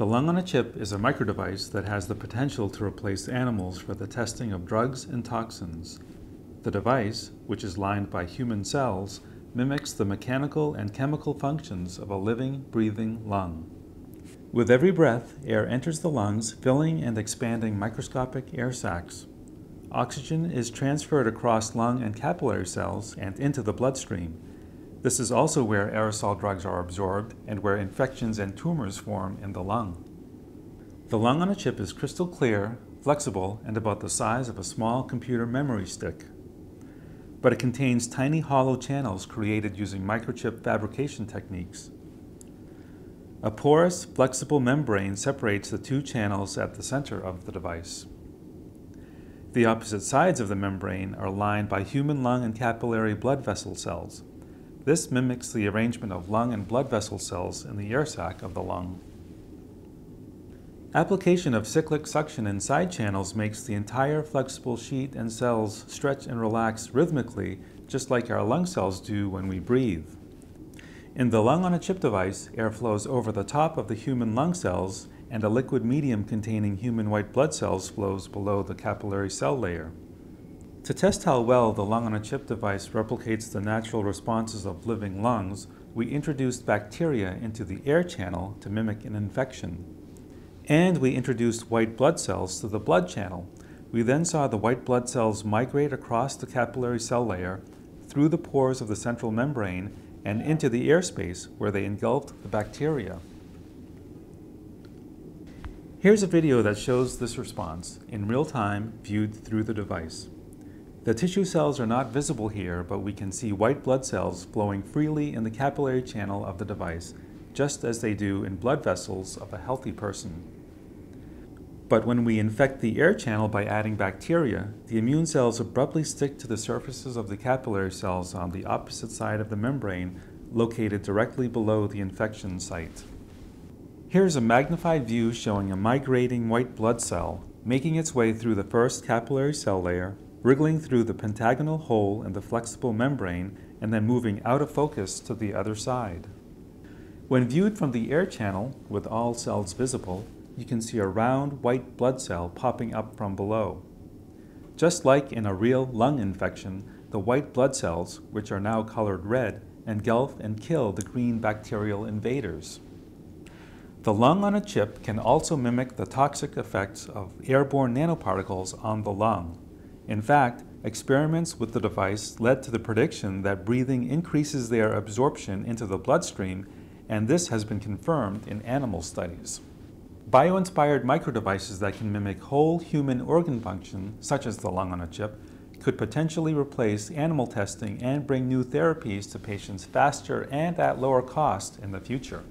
The lung on a chip is a microdevice that has the potential to replace animals for the testing of drugs and toxins. The device, which is lined by human cells, mimics the mechanical and chemical functions of a living, breathing lung. With every breath, air enters the lungs, filling and expanding microscopic air sacs. Oxygen is transferred across lung and capillary cells and into the bloodstream. This is also where aerosol drugs are absorbed and where infections and tumors form in the lung. The lung on a chip is crystal clear, flexible, and about the size of a small computer memory stick. But it contains tiny hollow channels created using microchip fabrication techniques. A porous, flexible membrane separates the two channels at the center of the device. The opposite sides of the membrane are lined by human lung and capillary blood vessel cells. This mimics the arrangement of lung and blood vessel cells in the air sac of the lung. Application of cyclic suction in side channels makes the entire flexible sheet and cells stretch and relax rhythmically, just like our lung cells do when we breathe. In the lung on a chip device, air flows over the top of the human lung cells, and a liquid medium containing human white blood cells flows below the capillary cell layer. To test how well the lung on a chip device replicates the natural responses of living lungs, we introduced bacteria into the air channel to mimic an infection. And we introduced white blood cells to the blood channel. We then saw the white blood cells migrate across the capillary cell layer, through the pores of the central membrane, and into the airspace where they engulfed the bacteria. Here's a video that shows this response in real time, viewed through the device. The tissue cells are not visible here, but we can see white blood cells flowing freely in the capillary channel of the device, just as they do in blood vessels of a healthy person. But when we infect the air channel by adding bacteria, the immune cells abruptly stick to the surfaces of the capillary cells on the opposite side of the membrane, located directly below the infection site. Here's a magnified view showing a migrating white blood cell, making its way through the first capillary cell layer, wriggling through the pentagonal hole in the flexible membrane, and then moving out of focus to the other side. When viewed from the air channel, with all cells visible, you can see a round white blood cell popping up from below. Just like in a real lung infection, the white blood cells, which are now colored red, engulf and kill the green bacterial invaders. The lung on a chip can also mimic the toxic effects of airborne nanoparticles on the lung. In fact, experiments with the device led to the prediction that breathing increases their absorption into the bloodstream, and this has been confirmed in animal studies. Bio-inspired microdevices that can mimic whole human organ function, such as the lung on a chip, could potentially replace animal testing and bring new therapies to patients faster and at lower cost in the future.